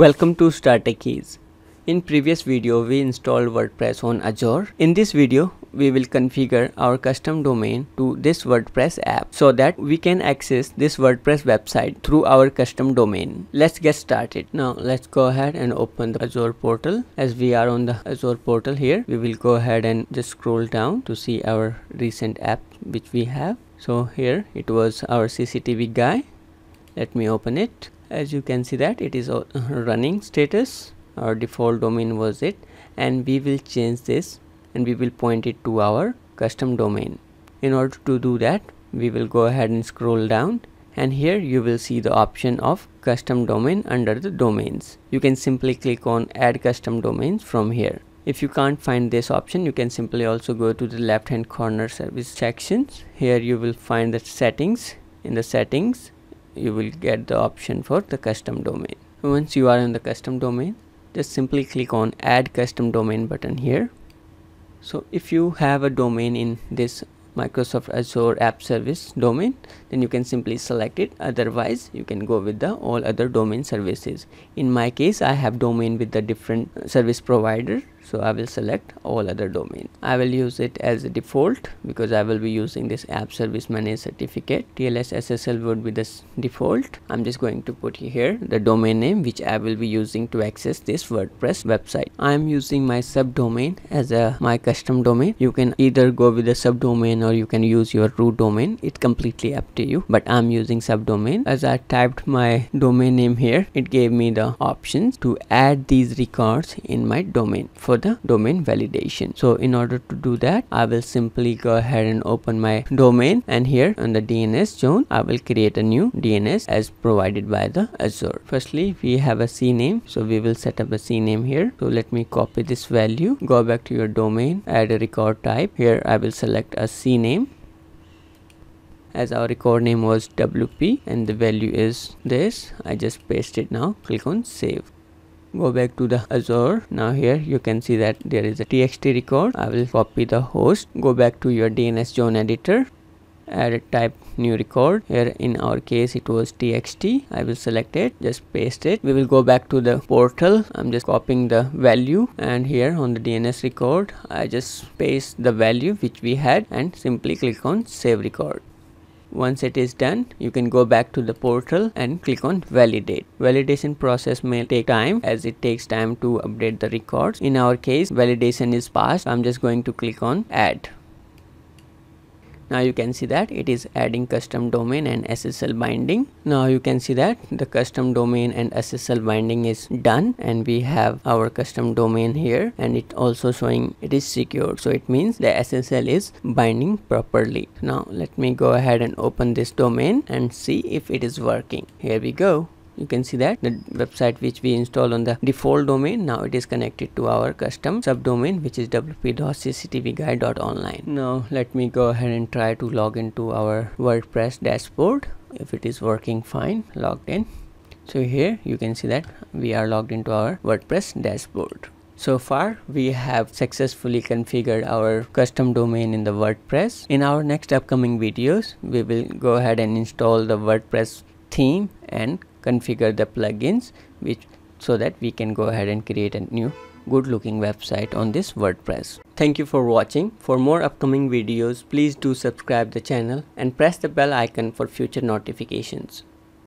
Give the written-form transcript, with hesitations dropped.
Welcome to Starter Keys. In previous video we installed WordPress on Azure. In this video we will configure our custom domain to this WordPress app so that we can access this WordPress website through our custom domain. Let's get started. Now let's go ahead and open the Azure portal. As we are on the Azure portal here, we will go ahead and just scroll down to see our recent app which we have. So here it was our CCTV guy. Let me open it. As you can see that it is running status. Our default domain was it, and we will change this and we will point it to our custom domain. In order to do that, we will go ahead and scroll down, and here you will see the option of custom domain under the domains. You can simply click on add custom domains from here. If you can't find this option, you can simply also go to the left hand corner service sections. Here you will find the settings. In the settings you will get the option for the custom domain. Once you are in the custom domain, just simply click on add custom domain button here. So if you have a domain in this Microsoft Azure App Service domain, then you can simply select it. Otherwise you can go with the all other domain services. In my case, I have domain with the different service provider, so I will select all other domain. I will use it as a default because I will be using this app service managed certificate. TLS SSL would be the default. I'm just going to put here the domain name which I will be using to access this WordPress website. I'm using my subdomain as my custom domain. You can either go with the subdomain or you can use your root domain. It's completely up to you, but I'm using subdomain. As I typed my domain name here, it gave me the options to add these records in my domain for the domain validation. So in order to do that, I will simply go ahead and open my domain, and here on the DNS zone I will create a new DNS as provided by the Azure. Firstly, we have a CNAME, so we will set up a CNAME here. So let me copy this value, go back to your domain, add a record type. Here I will select a CNAME, as our record name was WP and the value is this. I just paste it. Now click on save. Go back to the Azure. Now here you can see that there is a TXT record. I will copy the host. Go back to your DNS zone editor. Add a type new record. Here in our case it was TXT. I will select it. Just paste it. We will go back to the portal. I'm just copying the value, and here on the DNS record I just paste the value which we had and simply click on save record. Once it is done, you can go back to the portal and click on validate. Validation process may take time as it takes time to update the records. In our case, validation is passed. I'm just going to click on add. Now you can see that it is adding custom domain and SSL binding. Now you can see that the custom domain and SSL binding is done, and we have our custom domain here, and it also showing it is secured. So it means the SSL is binding properly. Now let me go ahead and open this domain and see if it is working. Here we go. You can see that the website which we installed on the default domain, now it is connected to our custom subdomain which is wp.cctvguide.online. Now let me go ahead and try to log into our WordPress dashboard. If it is working fine, logged in. So here you can see that we are logged into our WordPress dashboard. So far we have successfully configured our custom domain in the WordPress. In our next upcoming videos, we will go ahead and install the WordPress theme and configure the plugins so that we can go ahead and create a new good looking website on this WordPress. Thank you for watching. For more upcoming videos, please do subscribe the channel and press the bell icon for future notifications.